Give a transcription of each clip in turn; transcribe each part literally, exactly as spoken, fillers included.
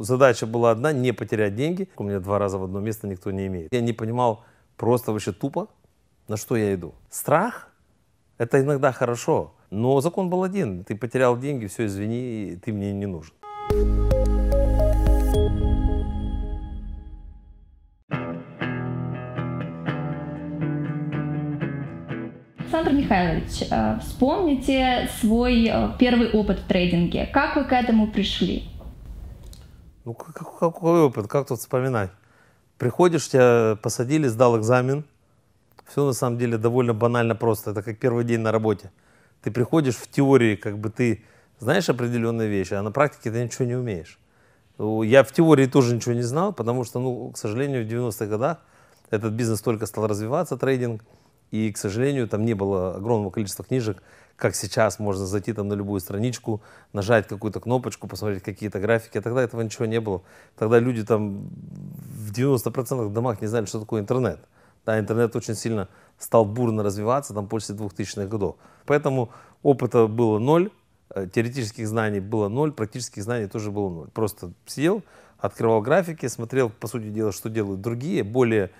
Задача была одна — не потерять деньги. У меня два раза в одно место никто не имеет. Я не понимал просто вообще тупо, на что я иду. Страх — это иногда хорошо, но закон был один. Ты потерял деньги, все, извини, ты мне не нужен. Александр Михайлович, вспомните свой первый опыт в трейдинге. Как вы к этому пришли? Ну, какой опыт? Как тут вспоминать? Приходишь, тебя посадили, сдал экзамен. Все на самом деле довольно банально просто. Это как первый день на работе. Ты приходишь в теории, как бы ты знаешь определенные вещи, а на практике ты ничего не умеешь. Я в теории тоже ничего не знал, потому что, ну, к сожалению, в девяностых годах этот бизнес только стал развиваться, трейдинг. И, к сожалению, там не было огромного количества книжек, как сейчас можно зайти там на любую страничку, нажать какую-то кнопочку, посмотреть какие-то графики. Тогда этого ничего не было. Тогда люди там в девяноста процентах домах не знали, что такое интернет. Да, интернет очень сильно стал бурно развиваться там после двухтысячных годов. Поэтому опыта было ноль, теоретических знаний было ноль, практических знаний тоже было ноль. Просто сидел, открывал графики, смотрел, по сути дела, что делают другие, более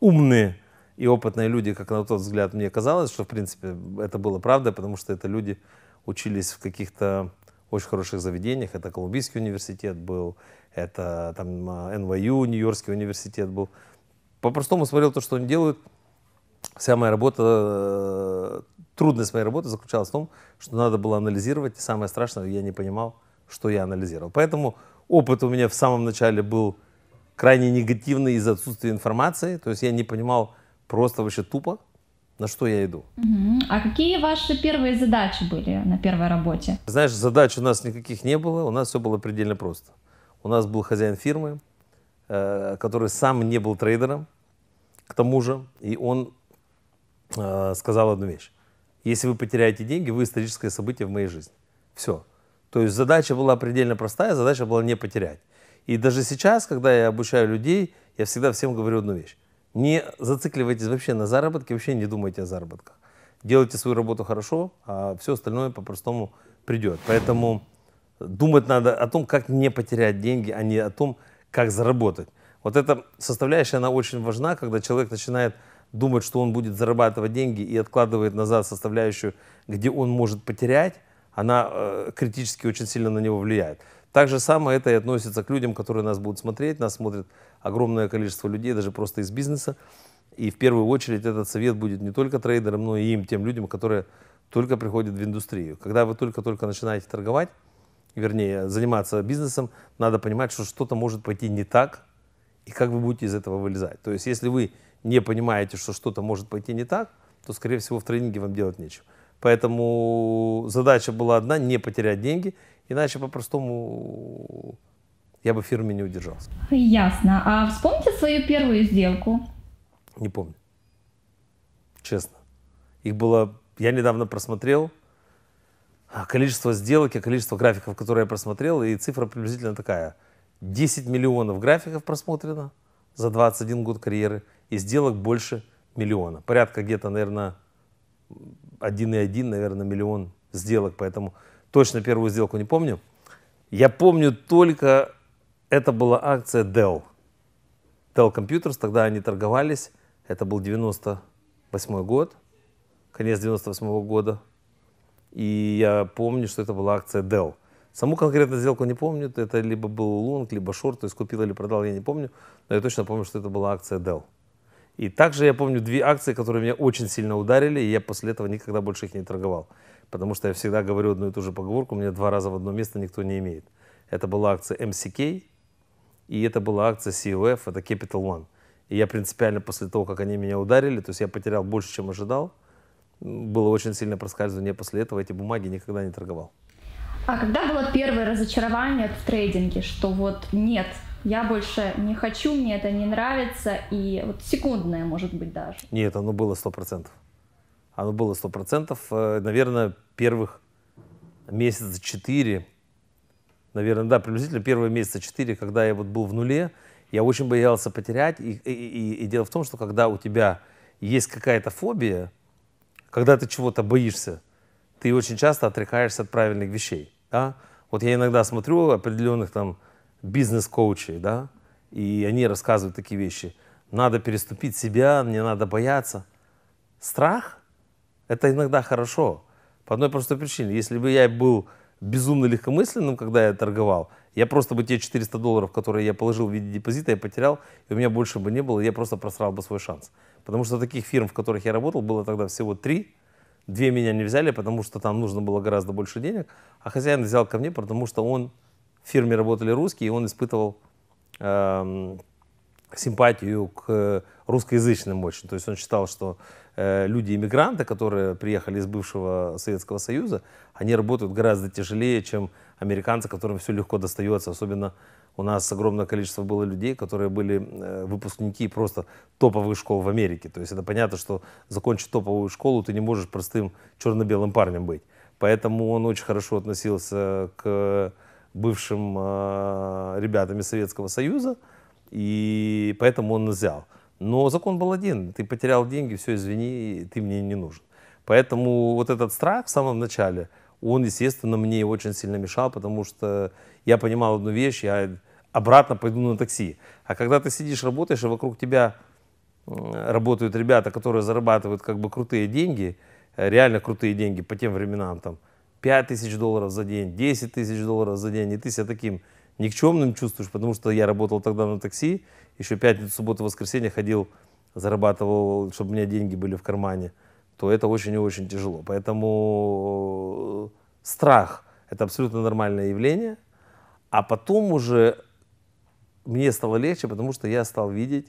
умные и опытные люди, как на тот взгляд мне казалось, что, в принципе, это было правда, потому что это люди учились в каких-то очень хороших заведениях. Это Колумбийский университет был, это там эн уай ю, Нью-Йоркский университет был. По-простому смотрел то, что они делают. Вся моя работа, трудность моей работы заключалась в том, что надо было анализировать. И самое страшное, я не понимал, что я анализировал. Поэтому опыт у меня в самом начале был крайне негативный из-за отсутствия информации. То есть я не понимал, просто вообще тупо, на что я иду. Uh-huh. А какие ваши первые задачи были на первой работе? Знаешь, задач у нас никаких не было, у нас все было предельно просто. У нас был хозяин фирмы, э, который сам не был трейдером, к тому же, и он э, сказал одну вещь. Если вы потеряете деньги, вы историческое событие в моей жизни. Все. То есть задача была предельно простая, задача была не потерять. И даже сейчас, когда я обучаю людей, я всегда всем говорю одну вещь. Не зацикливайтесь вообще на заработке, вообще не думайте о заработках. Делайте свою работу хорошо, а все остальное по-простому придет. Поэтому думать надо о том, как не потерять деньги, а не о том, как заработать. Вот эта составляющая, она очень важна, когда человек начинает думать, что он будет зарабатывать деньги и откладывает назад составляющую, где он может потерять, она э, критически очень сильно на него влияет. Так же самое это и относится к людям, которые нас будут смотреть. Нас смотрит огромное количество людей, даже просто из бизнеса. И в первую очередь этот совет будет не только трейдерам, но и им, тем людям, которые только приходят в индустрию. Когда вы только-только начинаете торговать, вернее, заниматься бизнесом, надо понимать, что что-то может пойти не так, и как вы будете из этого вылезать. То есть если вы не понимаете, что что-то может пойти не так, то, скорее всего, в тренинге вам делать нечего. Поэтому задача была одна — не потерять деньги. Иначе, по-простому, я бы в фирме не удержался. Ясно. А вспомните свою первую сделку? Не помню. Честно. Их было... Я недавно просмотрел количество сделок, количество графиков, которые я просмотрел, и цифра приблизительно такая. десять миллионов графиков просмотрено за двадцать один год карьеры, и сделок больше миллиона. Порядка где-то, наверное, один и один, наверное, миллион сделок, поэтому... Точно первую сделку не помню. Я помню только, это была акция Dell. Dell Computers, тогда они торговались. Это был девяносто восьмой год, конец девяносто восьмого года. И я помню, что это была акция Dell. Саму конкретную сделку не помню. Это либо был лонг, либо шорт. То есть купил или продал, я не помню. Но я точно помню, что это была акция Dell. И также я помню две акции, которые меня очень сильно ударили. И я после этого никогда больше их не торговал. Потому что я всегда говорю одну и ту же поговорку, у меня два раза в одно место никто не имеет. Это была акция эм си кей, и это была акция си о эф, это Capital One. И я принципиально после того, как они меня ударили, то есть я потерял больше, чем ожидал, было очень сильное проскальзывание, после этого эти бумаги никогда не торговал. А когда было первое разочарование в трейдинге, что вот нет, я больше не хочу, мне это не нравится, и вот секундное, может быть, даже? Нет, оно было сто процентов. Оно было сто процентов, наверное, первых месяца четыре, наверное, да, приблизительно первые месяца четыре, когда я вот был в нуле, я очень боялся потерять. И, и, и, и дело в том, что когда у тебя есть какая-то фобия, когда ты чего-то боишься, ты очень часто отрекаешься от правильных вещей. Да? Вот я иногда смотрю определенных там бизнес-коучей, да, и они рассказывают такие вещи. Надо переступить себя, не надо бояться. Страх – это иногда хорошо. По одной простой причине. Если бы я был безумно легкомысленным, когда я торговал, я просто бы те четыреста долларов, которые я положил в виде депозита, я потерял, и у меня больше бы не было, я просто просрал бы свой шанс. Потому что таких фирм, в которых я работал, было тогда всего три. Две меня не взяли, потому что там нужно было гораздо больше денег, а хозяин взял ко мне, потому что он в фирме работали русские, и он испытывал э, симпатию к русскоязычным очень. То есть он считал, что э, люди-иммигранты, которые приехали из бывшего Советского Союза, они работают гораздо тяжелее, чем американцы, которым все легко достается. Особенно у нас огромное количество было людей, которые были э, выпускники просто топовых школ в Америке. То есть это понятно, что закончить топовую школу ты не можешь простым черно-белым парнем быть. Поэтому он очень хорошо относился к бывшим э, ребятам из Советского Союза, и поэтому он взял. Но закон был один. Ты потерял деньги, все, извини, ты мне не нужен. Поэтому вот этот страх в самом начале, он, естественно, мне очень сильно мешал, потому что я понимал одну вещь, я обратно пойду на такси. А когда ты сидишь, работаешь, и вокруг тебя работают ребята, которые зарабатывают как бы крутые деньги, реально крутые деньги по тем временам, там, пять тысяч долларов за день, десять тысяч долларов за день, и ты себя таким никчемным чувствуешь, потому что я работал тогда на такси, еще пятницу, субботу, воскресенье ходил, зарабатывал, чтобы у меня деньги были в кармане, то это очень и очень тяжело. Поэтому страх – это абсолютно нормальное явление, а потом уже мне стало легче, потому что я стал видеть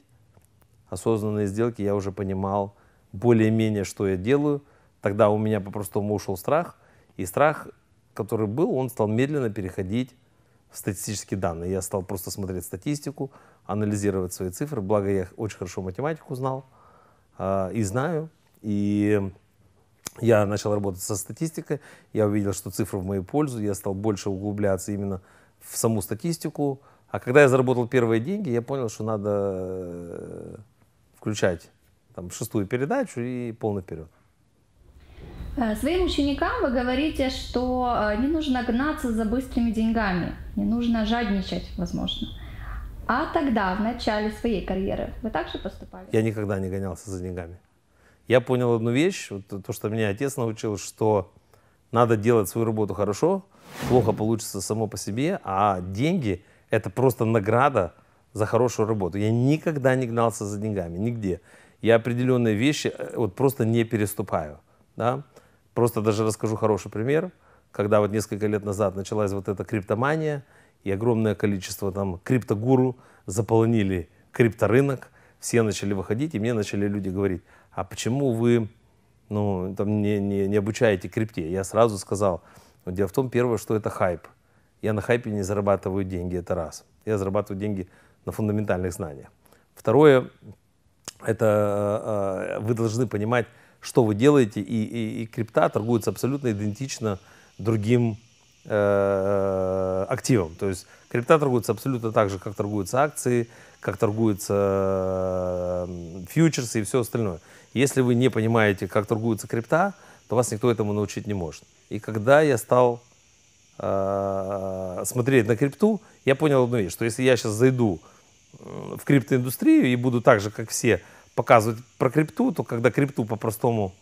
осознанные сделки, я уже понимал более-менее, что я делаю. Тогда у меня по-простому ушел страх, и страх, который был, он стал медленно переходить в статистические данные. Я стал просто смотреть статистику, анализировать свои цифры. Благо, я очень хорошо математику знал э, и знаю. И я начал работать со статистикой. Я увидел, что цифры в мою пользу. Я стал больше углубляться именно в саму статистику. А когда я заработал первые деньги, я понял, что надо включать там, шестую передачу и полный вперед. Своим ученикам вы говорите, что не нужно гнаться за быстрыми деньгами, не нужно жадничать, возможно. А тогда, в начале своей карьеры, вы также поступали? Я никогда не гонялся за деньгами. Я понял одну вещь, вот то, что меня отец научил, что надо делать свою работу хорошо, плохо получится само по себе, а деньги – это просто награда за хорошую работу. Я никогда не гнался за деньгами, нигде. Я определенные вещи вот просто не переступаю, да? Просто даже расскажу хороший пример, когда вот несколько лет назад началась вот эта криптомания, и огромное количество там криптогуру заполонили крипторынок, все начали выходить, и мне начали люди говорить, а почему вы ну, там, не, не, не обучаете крипте? Я сразу сказал, ну, дело в том, первое, что это хайп. Я на хайпе не зарабатываю деньги, это раз. Я зарабатываю деньги на фундаментальных знаниях. Второе, это вы должны понимать, что вы делаете, и, и, и крипта торгуется абсолютно идентично другим э, активам. То есть крипта торгуется абсолютно так же, как торгуются акции, как торгуются э, фьючерсы и все остальное. Если вы не понимаете, как торгуется крипта, то вас никто этому научить не может. И когда я стал э, смотреть на крипту, я понял одну вещь, что если я сейчас зайду в криптоиндустрию и буду так же, как все, показывать про крипту, то когда крипту по-простому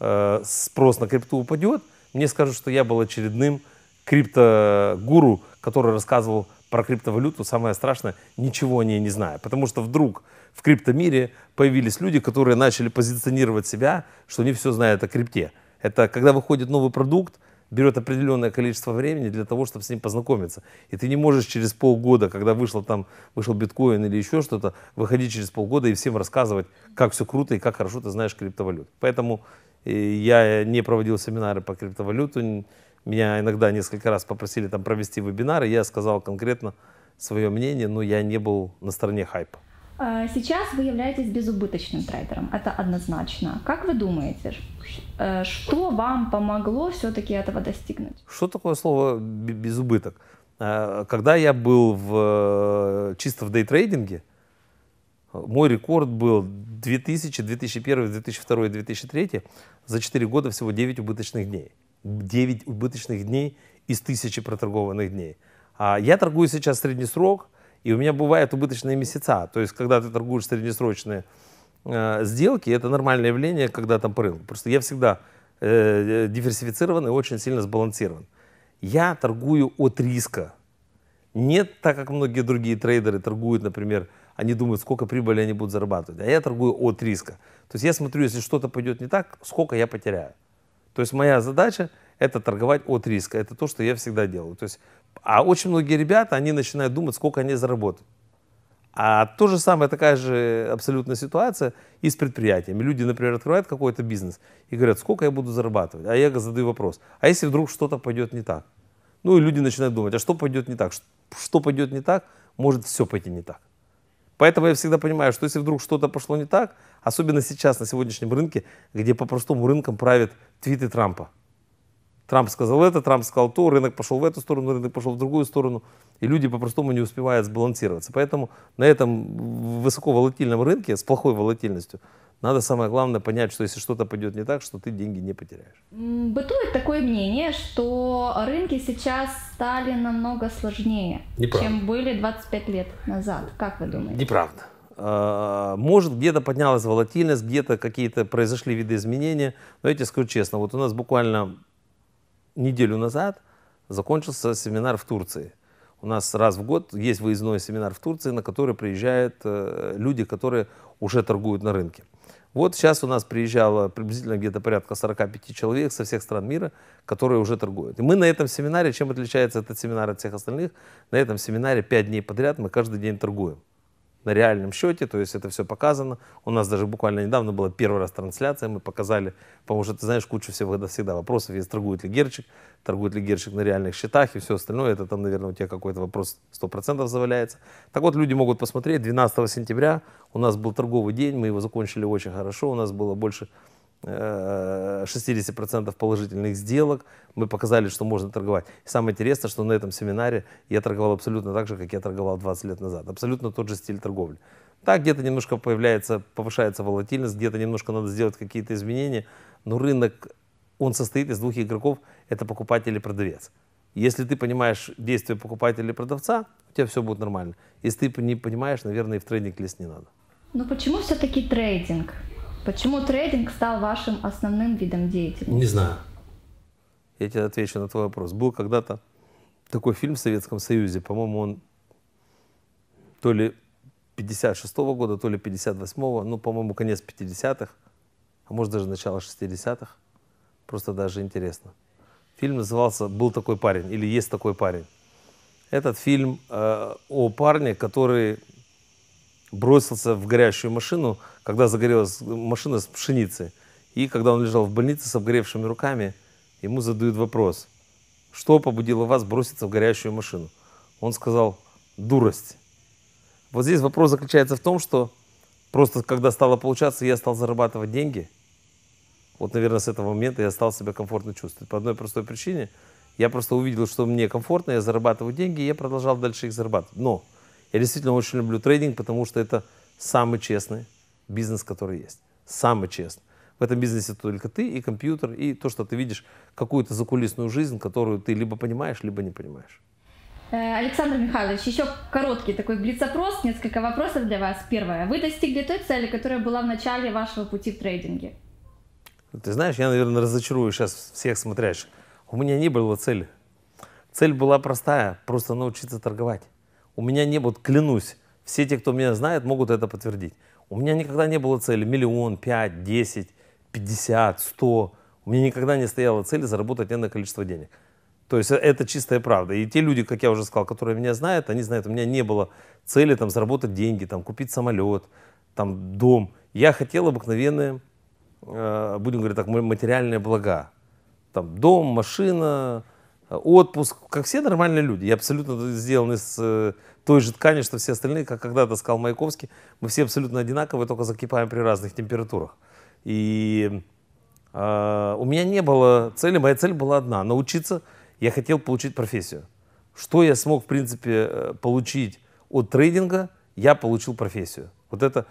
э, спрос на крипту упадет, мне скажут, что я был очередным криптогуру, который рассказывал про криптовалюту. Самое страшное, ничего о ней не зная. Потому что вдруг в криптомире появились люди, которые начали позиционировать себя, что они все знают о крипте. Это когда выходит новый продукт, берет определенное количество времени для того, чтобы с ним познакомиться. И ты не можешь через полгода, когда вышло, там, вышел биткоин или еще что-то, выходить через полгода и всем рассказывать, как все круто и как хорошо ты знаешь криптовалюту. Поэтому я не проводил семинары по криптовалюту. Меня иногда несколько раз попросили там провести вебинары. Я сказал конкретно свое мнение, но я не был на стороне хайпа. Сейчас вы являетесь безубыточным трейдером, это однозначно. Как вы думаете, что вам помогло все-таки этого достигнуть? Что такое слово «безубыток»? Когда я был в, чисто в дейтрейдинге, мой рекорд был две тысячи, две тысячи первый, две тысячи второй, две тысячи третий, за четыре года всего девять убыточных дней. девять убыточных дней из тысячи проторгованных дней. Я торгую сейчас средний срок, и у меня бывают убыточные месяца. То есть, когда ты торгуешь среднесрочные э, сделки, это нормальное явление, когда там прыл. Просто я всегда э, диверсифицирован и очень сильно сбалансирован. Я торгую от риска. Нет, так как многие другие трейдеры торгуют, например, они думают, сколько прибыли они будут зарабатывать. А я торгую от риска. То есть я смотрю, если что-то пойдет не так, сколько я потеряю. То есть моя задача – это торговать от риска. Это то, что я всегда делаю. То есть, а очень многие ребята, они начинают думать, сколько они заработают. А то же самое, такая же абсолютная ситуация и с предприятиями. Люди, например, открывают какой-то бизнес и говорят, сколько я буду зарабатывать. А я задаю вопрос, а если вдруг что-то пойдет не так? Ну и люди начинают думать, а что пойдет не так? Что пойдет не так, может все пойти не так. Поэтому я всегда понимаю, что если вдруг что-то пошло не так, особенно сейчас на сегодняшнем рынке, где по-простому рынком правят твиты Трампа. Трамп сказал это, Трамп сказал то, рынок пошел в эту сторону, рынок пошел в другую сторону, и люди по-простому не успевают сбалансироваться. Поэтому на этом высоковолатильном рынке с плохой волатильностью надо самое главное понять, что если что-то пойдет не так, что ты деньги не потеряешь. Бытует такое мнение, что рынки сейчас стали намного сложнее, Неправда. чем были двадцать пять лет назад. Как вы думаете? Неправда. Может, где-то поднялась волатильность, где-то какие-то произошли видоизменения. Но я тебе скажу честно, вот у нас буквально неделю назад закончился семинар в Турции. У нас раз в год есть выездной семинар в Турции, на который приезжают люди, которые уже торгуют на рынке. Вот сейчас у нас приезжало приблизительно где-то порядка сорока пяти человек со всех стран мира, которые уже торгуют. И мы на этом семинаре, чем отличается этот семинар от всех остальных, на этом семинаре пять дней подряд мы каждый день торгуем. На реальном счете, то есть это все показано. У нас даже буквально недавно была первый раз трансляция, мы показали, потому что ты знаешь, кучу всего всегда вопросов есть, торгует ли Герчик, торгует ли Герчик на реальных счетах и все остальное. Это там, наверное, у тебя какой-то вопрос сто процентов заваляется. Так вот, люди могут посмотреть, двенадцатого сентября у нас был торговый день, мы его закончили очень хорошо, у нас было больше шестидесяти процентов положительных сделок, мы показали, что можно торговать. И самое интересное, что на этом семинаре я торговал абсолютно так же, как я торговал двадцать лет назад. Абсолютно тот же стиль торговли. Так, где-то немножко появляется, повышается волатильность, где-то немножко надо сделать какие-то изменения, но рынок, он состоит из двух игроков, это покупатель и продавец. Если ты понимаешь действия покупателя и продавца, у тебя все будет нормально. Если ты не понимаешь, наверное, и в трейдинг лезть не надо. Но почему все-таки трейдинг? Почему трейдинг стал вашим основным видом деятельности? Не знаю. Я тебе отвечу на твой вопрос. Был когда-то такой фильм в Советском Союзе, по-моему, он то ли пятьдесят шестого года, то ли пятьдесят восьмого, ну, по-моему, конец пятидесятых, а может даже начало шестидесятых, просто даже интересно. Фильм назывался «Был такой парень» или «Есть такой парень». Этот фильм э, о парне, который бросился в горящую машину, когда загорелась машина с пшеницей. И когда он лежал в больнице с обгоревшими руками, ему задают вопрос, что побудило вас броситься в горящую машину? Он сказал, дурость. Вот здесь вопрос заключается в том, что просто когда стало получаться, я стал зарабатывать деньги. Вот, наверное, с этого момента я стал себя комфортно чувствовать. По одной простой причине, я просто увидел, что мне комфортно, я зарабатываю деньги, и я продолжал дальше их зарабатывать. Но я действительно очень люблю трейдинг, потому что это самый честный бизнес, который есть. Самый честный. В этом бизнесе только ты и компьютер, и то, что ты видишь какую-то закулисную жизнь, которую ты либо понимаешь, либо не понимаешь. Александр Михайлович, еще короткий такой блиц-опрос, несколько вопросов для вас. Первое. Вы достигли той цели, которая была в начале вашего пути в трейдинге? Ты знаешь, я, наверное, разочарую сейчас всех смотрящих. У меня не было цели. Цель была простая, просто научиться торговать. У меня не было, клянусь, все те, кто меня знает, могут это подтвердить. У меня никогда не было цели миллион, пять, десять, пятьдесят, сто. У меня никогда не стояла цель заработать энное количество денег. То есть это чистая правда. И те люди, как я уже сказал, которые меня знают, они знают, у меня не было цели там, заработать деньги, там, купить самолет, там, дом. Я хотел обыкновенные, э, будем говорить так, материальные блага. Там, дом, машина, отпуск, как все нормальные люди. Я абсолютно сделан из той же ткани, что все остальные, как когда-то сказал Маяковский. Мы все абсолютно одинаковые, только закипаем при разных температурах. И э, у меня не было цели, моя цель была одна. Научиться, я хотел получить профессию. Что я смог, в принципе, получить от трейдинга, я получил профессию. Вот это,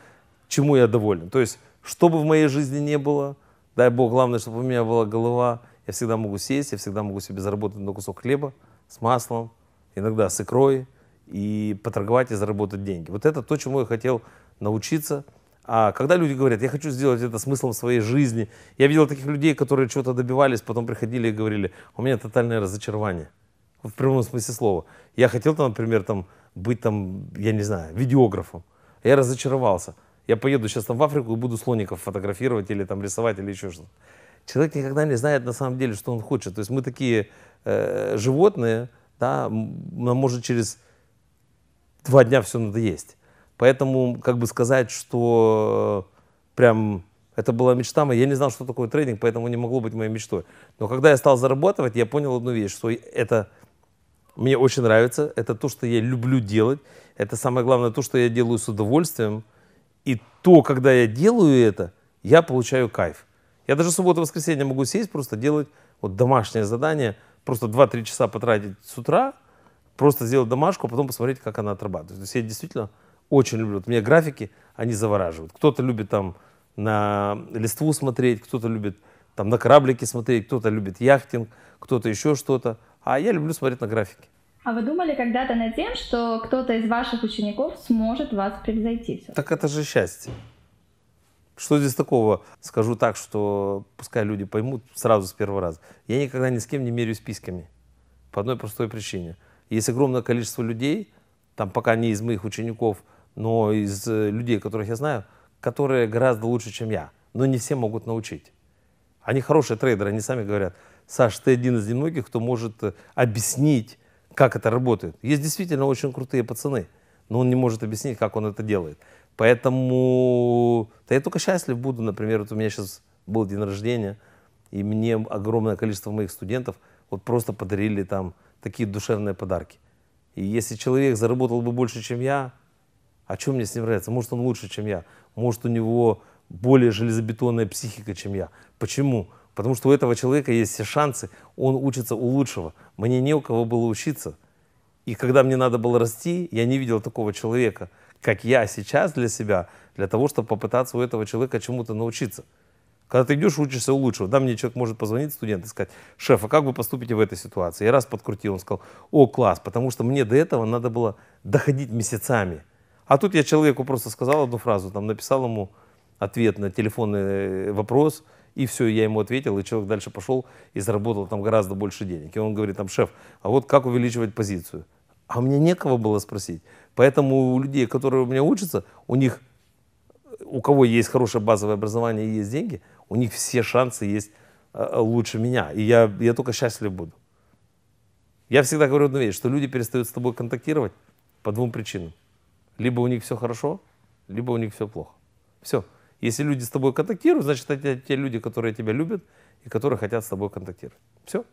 чему я доволен. То есть, что бы в моей жизни не было, дай бог, главное, чтобы у меня была голова. Я всегда могу сесть, я всегда могу себе заработать на кусок хлеба с маслом иногда с икрой, и поторговать, и заработать деньги. Вот это то, чему я хотел научиться. А когда люди говорят, я хочу сделать это смыслом своей жизни, я видел таких людей, которые чего-то добивались, потом приходили и говорили, у меня тотальное разочарование, в прямом смысле слова. Я хотел, например, там, быть, там, я не знаю, видеографом, я разочаровался. Я поеду сейчас там в Африку и буду слоников фотографировать или там рисовать или еще что-то. Человек никогда не знает на самом деле, что он хочет. То есть мы такие э, животные, да, нам может через два дня все надоесть. Поэтому, как бы сказать, что прям это была мечта моя. Я не знал, что такое трейдинг, поэтому не могло быть моей мечтой. Но когда я стал зарабатывать, я понял одну вещь, что это мне очень нравится, это то, что я люблю делать, это самое главное, то, что я делаю с удовольствием. И то, когда я делаю это, я получаю кайф. Я даже в субботу-воскресенье могу сесть, просто делать вот домашнее задание, просто два-три часа потратить с утра, просто сделать домашку, а потом посмотреть, как она отрабатывает. То есть я действительно очень люблю. Вот у меня графики, они завораживают. Кто-то любит там на листву смотреть, кто-то любит там на кораблики смотреть, кто-то любит яхтинг, кто-то еще что-то. А я люблю смотреть на графики. А вы думали когда-то над тем, что кто-то из ваших учеников сможет вас превзойти? Так это же счастье. Что здесь такого? Скажу так, что пускай люди поймут сразу с первого раза. Я никогда ни с кем не меряюсь списками. По одной простой причине. Есть огромное количество людей, там пока не из моих учеников, но из людей, которых я знаю, которые гораздо лучше, чем я. Но не все могут научить. Они хорошие трейдеры, они сами говорят, Саш, ты один из немногих, кто может объяснить, как это работает. Есть действительно очень крутые пацаны, но он не может объяснить, как он это делает. Поэтому да я только счастлив буду. Например, вот у меня сейчас был день рождения, и мне огромное количество моих студентов вот просто подарили там такие душевные подарки. И если человек заработал бы больше, чем я, о чем мне с ним нравится? Может, он лучше, чем я. Может, у него более железобетонная психика, чем я. Почему? Потому что у этого человека есть все шансы. Он учится у лучшего. Мне не у кого было учиться. И когда мне надо было расти, я не видел такого человека, как я сейчас для себя, для того, чтобы попытаться у этого человека чему-то научиться. Когда ты идешь, учишься у лучшего. Да, мне человек может позвонить, студент, и сказать, шеф, а как вы поступите в этой ситуации? Я раз подкрутил, он сказал, о, класс, потому что мне до этого надо было доходить месяцами. А тут я человеку просто сказал одну фразу, там, написал ему ответ на телефонный вопрос, и все, я ему ответил, и человек дальше пошел и заработал там гораздо больше денег. И он говорит, там, шеф, а вот как увеличивать позицию? А мне некого было спросить. Поэтому у людей, которые у меня учатся, у них, у кого есть хорошее базовое образование и есть деньги, у них все шансы есть лучше меня. И я, я только счастлив буду. Я всегда говорю одну вещь, что люди перестают с тобой контактировать по двум причинам. Либо у них все хорошо, либо у них все плохо. Все. Если люди с тобой контактируют, значит, это те люди, которые тебя любят и которые хотят с тобой контактировать. Все.